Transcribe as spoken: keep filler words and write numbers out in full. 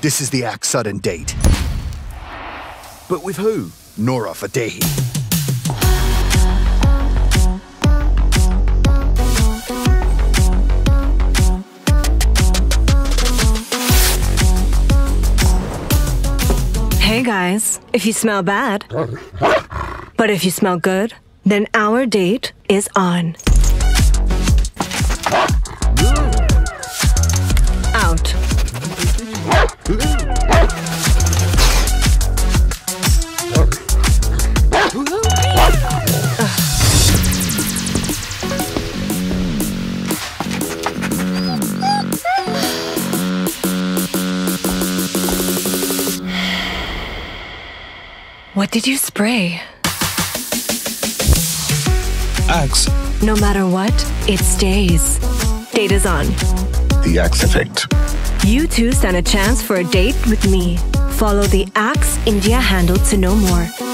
This is the A X E sudden date. But with who? Nora Fatehi. Hey guys, if you smell bad, but if you smell good, then our date is on. Out. What did you spray? A X E. No matter what, it stays. Date is on. The A X E effect. You too stand a chance for a date with me. Follow the A X E India handle to know more.